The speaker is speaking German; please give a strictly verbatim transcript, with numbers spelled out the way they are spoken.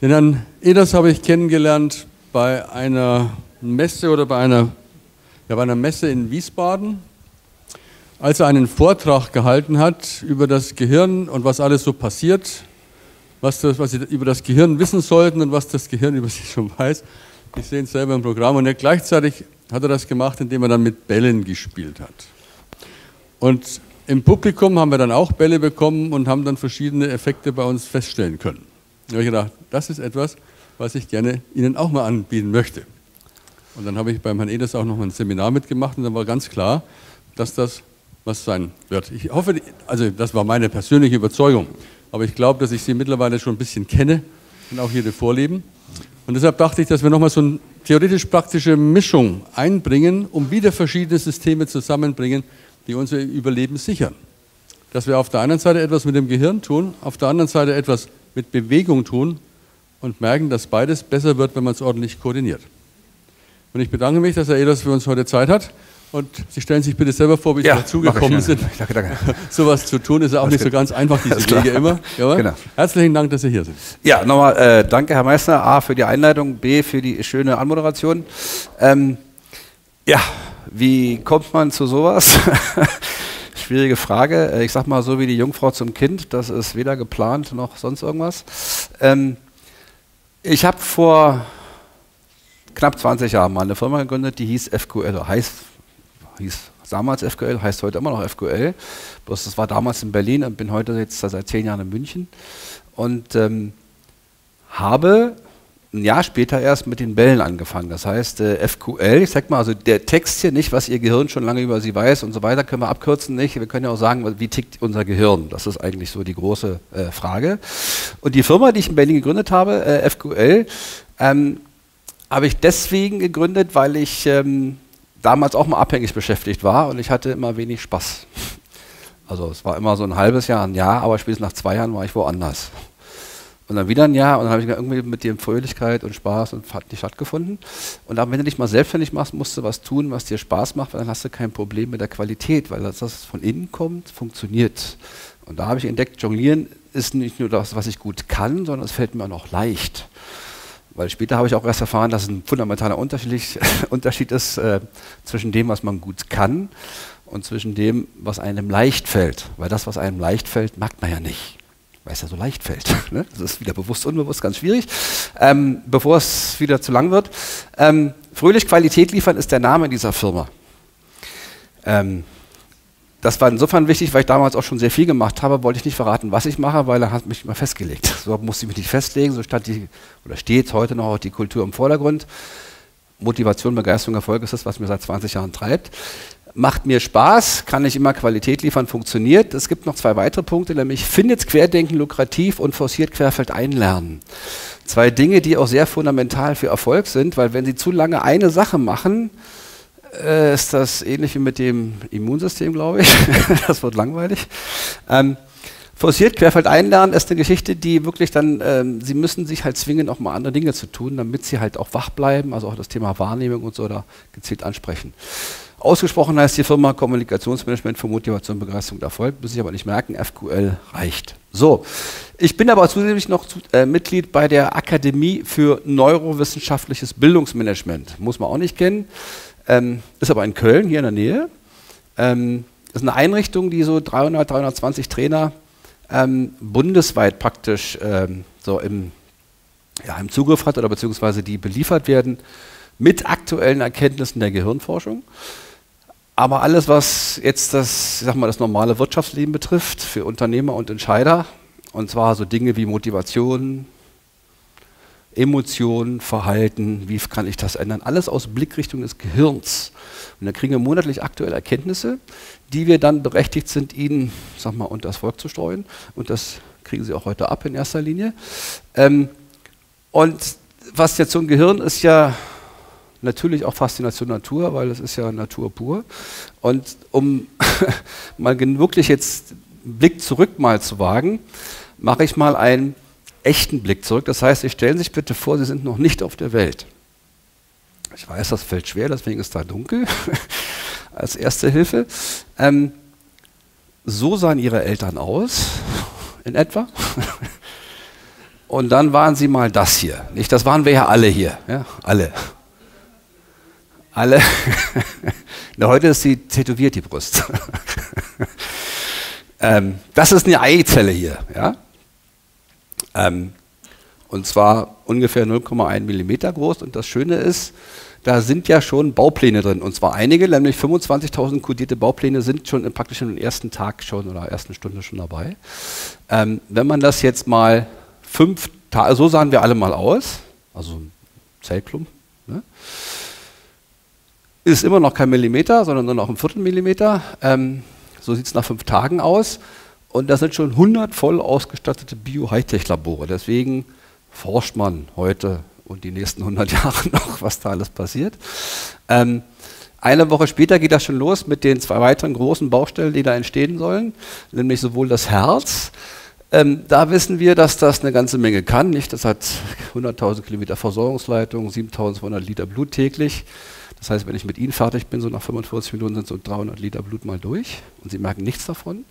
Den Herrn Ehlers habe ich kennengelernt bei einer Messe oder bei einer, ja, bei einer Messe in Wiesbaden, als er einen Vortrag gehalten hat über das Gehirn und was alles so passiert, was, das, was Sie über das Gehirn wissen sollten und was das Gehirn über Sie schon weiß. Ich sehe es selber im Programm. Und er, gleichzeitig hat er das gemacht, indem er dann mit Bällen gespielt hat. Und im Publikum haben wir dann auch Bälle bekommen und haben dann verschiedene Effekte bei uns feststellen können. Da habe ich gedacht, das ist etwas, was ich gerne Ihnen auch mal anbieten möchte. Und dann habe ich beim Herrn Ehlers auch noch mal ein Seminar mitgemacht und dann war ganz klar, dass das was sein wird. Ich hoffe, also das war meine persönliche Überzeugung, aber ich glaube, dass ich Sie mittlerweile schon ein bisschen kenne und auch Ihre Vorlieben. Und deshalb dachte ich, dass wir noch mal so eine theoretisch-praktische Mischung einbringen, um wieder verschiedene Systeme zusammenbringen, die unser Überleben sichern. Dass wir auf der einen Seite etwas mit dem Gehirn tun, auf der anderen Seite etwas mit Bewegung tun und merken, dass beides besser wird, wenn man es ordentlich koordiniert. Und ich bedanke mich, dass Herr Ehlers für uns heute Zeit hat. Und Sie stellen sich bitte selber vor, wie Sie ja, dazugekommen sind. Danke, danke. Sowas zu tun ist ja auch das nicht so ganz einfach, diese Wege immer. Ja, genau. Herzlichen Dank, dass Sie hier sind. Ja, nochmal äh, danke, Herr Meissner, A, für die Einleitung, B, für die schöne Anmoderation. Ähm, ja, wie kommt man zu sowas? Schwierige Frage. Ich sag mal, so wie die Jungfrau zum Kind, das ist weder geplant noch sonst irgendwas. Ähm, ich habe vor knapp zwanzig Jahren mal eine Firma gegründet, die hieß F Q L, oder heißt, hieß damals F Q L, heißt heute immer noch F Q L. Bloß das war damals in Berlin und bin heute jetzt seit zehn Jahren in München. Und ähm, habe ein Jahr später erst mit den Bällen angefangen. Das heißt, äh, F Q L, ich sag mal, also der Text hier nicht, was Ihr Gehirn schon lange über Sie weiß und so weiter, können wir abkürzen nicht. Wir können ja auch sagen, wie tickt unser Gehirn? Das ist eigentlich so die große äh, Frage. Und die Firma, die ich in Berlin gegründet habe, äh, F Q L, ähm, habe ich deswegen gegründet, weil ich ähm, damals auch mal abhängig beschäftigt war und ich hatte immer wenig Spaß. Also es war immer so ein halbes Jahr, ein Jahr, aber spätestens nach zwei Jahren war ich woanders. Und dann wieder ein Jahr und dann habe ich gedacht, irgendwie mit dem Fröhlichkeit und Spaß und hat nicht stattgefunden. Und dann, wenn du dich mal selbstständig machst, musst du was tun, was dir Spaß macht, weil dann hast du kein Problem mit der Qualität, weil das, was von innen kommt, funktioniert. Und da habe ich entdeckt, Jonglieren ist nicht nur das, was ich gut kann, sondern es fällt mir noch leicht. Weil später habe ich auch erst erfahren, dass ein fundamentaler Unterschied, Unterschied ist äh, zwischen dem, was man gut kann und zwischen dem, was einem leicht fällt. Weil das, was einem leicht fällt, mag man ja nicht, weil es ja so leicht fällt. Ne? Das ist wieder bewusst, unbewusst, ganz schwierig. Ähm, bevor es wieder zu lang wird, ähm, Fröhlich Qualität liefern ist der Name dieser Firma. Ähm, Das war insofern wichtig, weil ich damals auch schon sehr viel gemacht habe, wollte ich nicht verraten, was ich mache, weil er hat mich immer festgelegt. So musste ich mich nicht festlegen, so stand die, oder steht heute noch auch die Kultur im Vordergrund. Motivation, Begeisterung, Erfolg ist das, was mir seit zwanzig Jahren treibt. Macht mir Spaß, kann ich immer Qualität liefern, funktioniert. Es gibt noch zwei weitere Punkte, nämlich findet Querdenken lukrativ und forciert querfeldein lernen. Zwei Dinge, die auch sehr fundamental für Erfolg sind, weil wenn Sie zu lange eine Sache machen, ist das ähnlich wie mit dem Immunsystem, glaube ich. Das wird langweilig. Ähm, forciert querfeldein lernen ist eine Geschichte, die wirklich dann, ähm, Sie müssen sich halt zwingen, auch mal andere Dinge zu tun, damit Sie halt auch wach bleiben, also auch das Thema Wahrnehmung und so da gezielt ansprechen. Ausgesprochen heißt die Firma Kommunikationsmanagement für Motivation, Begeisterung und Erfolg, muss ich aber nicht merken, F Q L reicht. So, ich bin aber zusätzlich noch zu, äh, Mitglied bei der Akademie für neurowissenschaftliches Bildungsmanagement, muss man auch nicht kennen. Ähm, ist aber in Köln, hier in der Nähe. Ähm, ist eine Einrichtung, die so dreihundert, dreihundertzwanzig Trainer ähm, bundesweit praktisch ähm, so im, ja, im Zugriff hat oder beziehungsweise die beliefert werden mit aktuellen Erkenntnissen der Gehirnforschung. Aber alles, was jetzt das, ich sag mal, das normale Wirtschaftsleben betrifft, für Unternehmer und Entscheider, und zwar so Dinge wie Motivation, Emotionen, Verhalten, wie kann ich das ändern? Alles aus Blickrichtung des Gehirns. Und dann kriegen wir monatlich aktuelle Erkenntnisse, die wir dann berechtigt sind, Ihnen, sag mal, unter das Volk zu streuen. Und das kriegen Sie auch heute ab in erster Linie. Ähm, und was jetzt so ein Gehirn ist ja natürlich auch Faszination Natur, weil das ist ja Natur pur. Und um mal wirklich jetzt einen Blick zurück mal zu wagen, mache ich mal ein echten Blick zurück. Das heißt, Sie stellen sich bitte vor, Sie sind noch nicht auf der Welt. Ich weiß, das fällt schwer, deswegen ist da dunkel als erste Hilfe. Ähm, so sahen Ihre Eltern aus, in etwa. Und dann waren sie mal das hier. Nicht? Das waren wir ja alle hier. Ja? Alle. Alle. Na, heute ist sie tätowiert, die Brust. ähm, das ist eine Eizelle hier. Ja? Ähm, und zwar ungefähr null Komma eins Millimeter groß. Und das Schöne ist, da sind ja schon Baupläne drin. Und zwar einige, nämlich fünfundzwanzigtausend kodierte Baupläne sind schon praktisch im ersten Tag schon oder ersten Stunde schon dabei. Ähm, wenn man das jetzt mal fünf Tage, so sahen wir alle mal aus, also ein Zellklumpen, ne? Ist immer noch kein Millimeter, sondern nur noch ein Viertelmillimeter. Ähm, so sieht es nach fünf Tagen aus. Und das sind schon hundert voll ausgestattete Bio-Hightech-Labore. Deswegen forscht man heute und die nächsten hundert Jahre noch, was da alles passiert. Ähm, eine Woche später geht das schon los mit den zwei weiteren großen Baustellen, die da entstehen sollen, nämlich sowohl das Herz. Ähm, da wissen wir, dass das eine ganze Menge kann. Nicht? Das hat hunderttausend Kilometer Versorgungsleitung, siebentausendzweihundert Liter Blut täglich. Das heißt, wenn ich mit Ihnen fertig bin, so nach fünfundvierzig Minuten sind so dreihundert Liter Blut mal durch und Sie merken nichts davon.